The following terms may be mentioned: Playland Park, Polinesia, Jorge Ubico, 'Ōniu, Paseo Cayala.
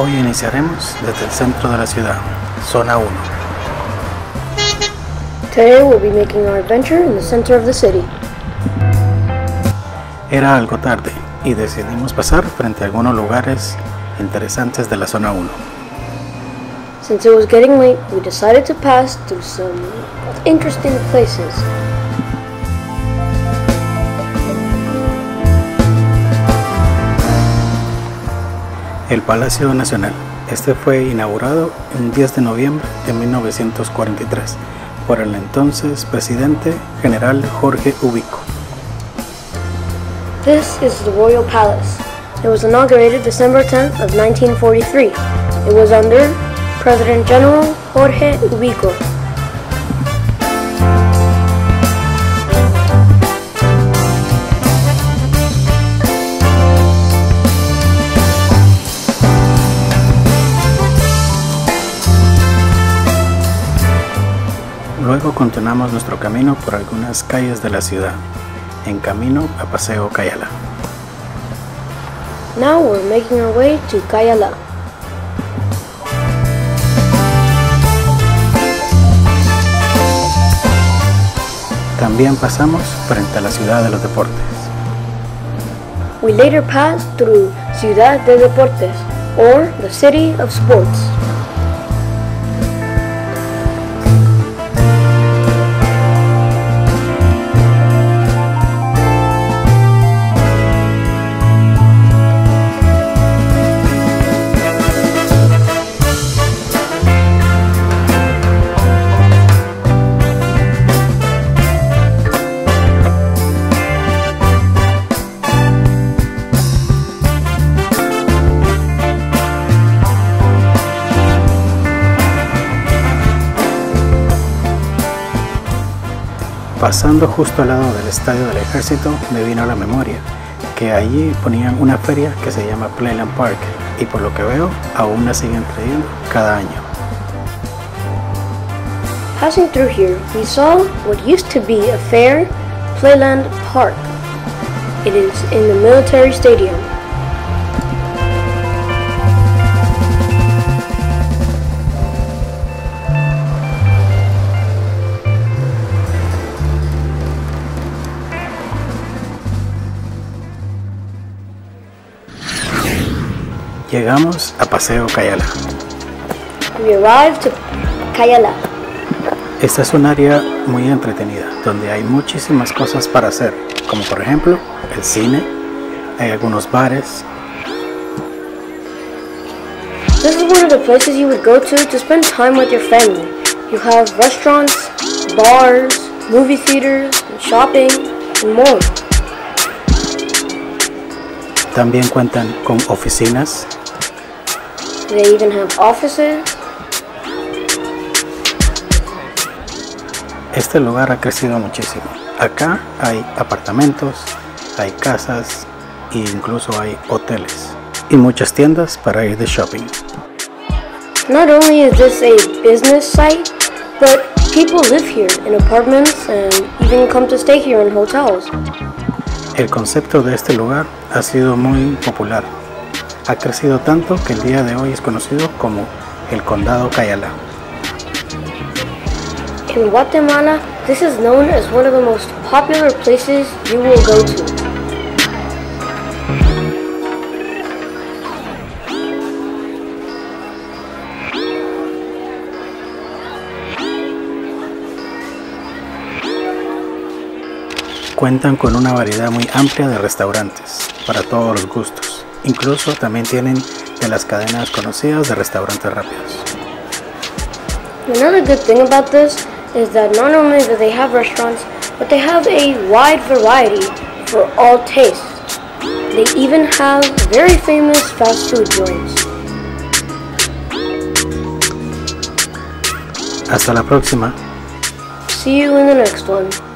Hoy iniciaremos desde el centro de la ciudad, Zona 1. Today we'll be making our adventure in the center of the city. Era algo tarde y decidimos pasar frente a algunos lugares interesantes de la Zona 1. Since it was getting late, we decided to pass through some interesting places. El Palacio Nacional. Este fue inaugurado el 10 de noviembre de 1943 por el entonces presidente general Jorge Ubico. This is the Royal Palace. It was inaugurated December 10th of 1943. It was under President General Jorge Ubico. Luego continuamos nuestro camino por algunas calles de la ciudad, en camino a Paseo Cayala. Now we're making our way to Cayala. También pasamos frente a la ciudad de los deportes. We later passed through Ciudad de Deportes, or the City of Sports. Pasando justo al lado del estadio del ejército, me vino a la memoria que allí ponían una feria que se llama Playland Park y por lo que veo aún la siguen trayendo cada año. Passing through here, we saw what used to be a fair, Playland Park. It is in the military stadium. Llegamos a Paseo Cayala. We arrived to Cayala. Esta es un área muy entretenida, donde hay muchísimas cosas para hacer, como por ejemplo, el cine, hay algunos bares. This is one of the places you would go to spend time with your family. You have restaurants, bars, movie theaters, shopping, and more. También cuentan con oficinas. They even have offices. Este lugar ha crecido muchísimo. Acá hay apartamentos, hay casas e incluso hay hoteles y muchas tiendas para ir de shopping. Not only is this a business site, but people live here in apartments and even come to stay here in hotels. El concepto de este lugar ha sido muy popular. Ha crecido tanto que el día de hoy es conocido como el Condado Cayala. In Guatemala, this is known as one of the most popular places you will go to. Cuentan con una variedad muy amplia de restaurantes para todos los gustos. Incluso también tienen de las cadenas conocidas de restaurantes rápidos. Another good thing about this is that not only do they have restaurants, but they have a wide variety for all tastes. They even have very famous fast food joints. Hasta la próxima. See you in the next one.